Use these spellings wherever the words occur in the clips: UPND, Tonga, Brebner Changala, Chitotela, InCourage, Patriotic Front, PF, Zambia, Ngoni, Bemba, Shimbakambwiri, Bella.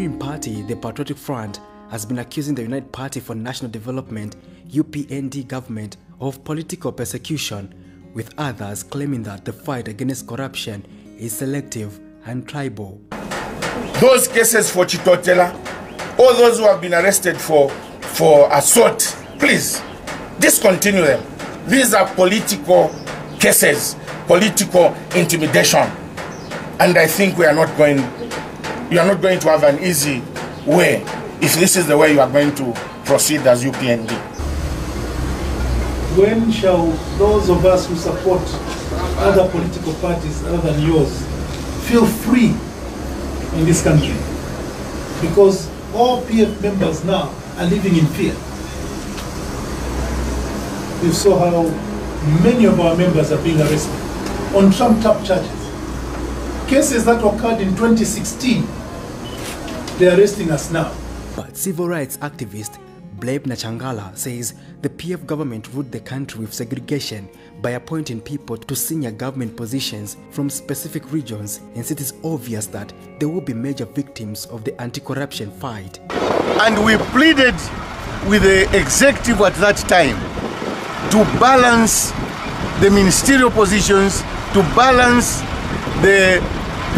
ruling party, the Patriotic Front, has been accusing the United Party for National Development (UPND) government of political persecution, with others claiming that the fight against corruption is selective and tribal. Those cases for Chitotela, all those who have been arrested for assault, please discontinue them. These are political cases, political intimidation, and I think you are not going to have an easy way if this is the way you are going to proceed as UPND. When shall those of us who support other political parties other than yours feel free in this country? Because all PF members now are living in fear. You saw how many of our members are being arrested on trumped-up charges. Cases that occurred in 2016, they're arresting us now. But civil rights activist Brebner Changala says the PF government ruled the country with segregation by appointing people to senior government positions from specific regions, and it is obvious that they will be major victims of the anti-corruption fight. And we pleaded with the executive at that time to balance the ministerial positions, to balance the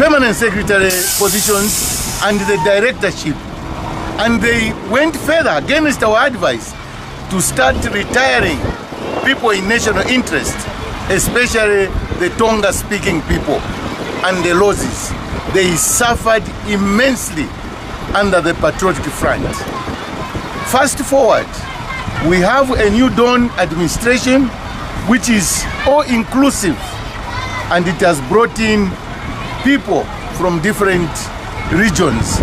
permanent secretary positions and the directorship. And they went further against our advice to start retiring people in national interest, especially the Tonga-speaking people, and the losses they suffered immensely under the Patriotic Front. Fast forward, we have a new dawn administration which is all-inclusive, and it has brought in people from different regions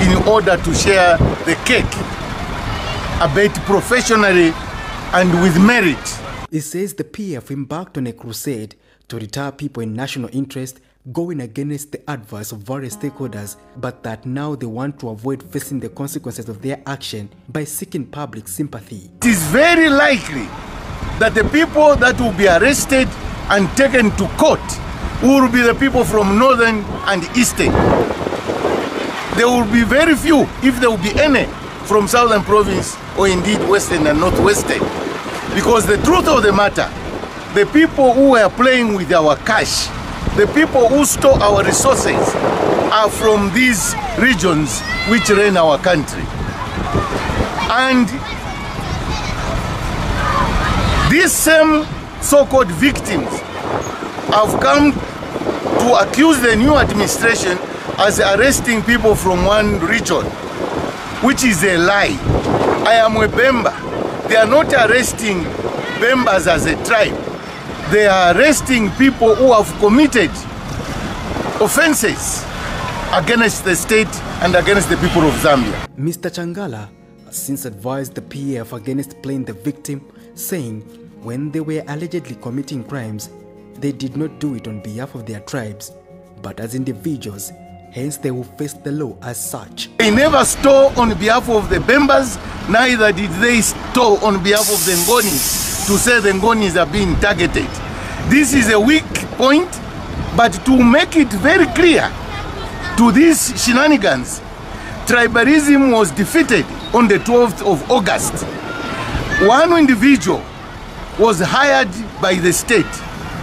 in order to share the cake, a bit professionally and with merit. It says the PF embarked on a crusade to retire people in national interest, going against the advice of various stakeholders, but that now they want to avoid facing the consequences of their action by seeking public sympathy. It is very likely that the people that will be arrested and taken to court will be the people from northern and eastern. There will be very few, if there will be any, from southern province or indeed western and northwestern. Because the truth of the matter, the people who are playing with our cash, the people who store our resources, are from these regions which run our country. And these same so-called victims have come to accuse the new administration as arresting people from one region, which is a lie. I am a Bemba. They are not arresting Bembas as a tribe. They are arresting people who have committed offenses against the state and against the people of Zambia. Mr. Changala has since advised the PF against playing the victim, saying when they were allegedly committing crimes, they did not do it on behalf of their tribes, but as individuals. Hence, they will face the law as such. They never stole on behalf of the Bembas, neither did they stole on behalf of the Ngonis, to say the Ngonis are being targeted. This is a weak point, but to make it very clear to these shenanigans, tribalism was defeated on the 12th of August. One individual was hired by the state,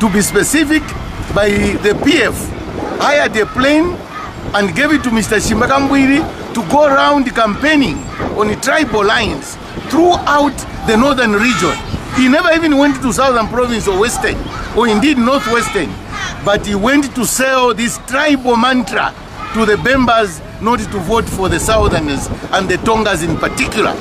to be specific, by the PF, hired a plane and gave it to Mr. Shimbakambwiri to go around campaigning on the tribal lines throughout the northern region. He never even went to southern province or western, or indeed northwestern, but he went to sell this tribal mantra to the Bembas not to vote for the southerners and the Tongas in particular.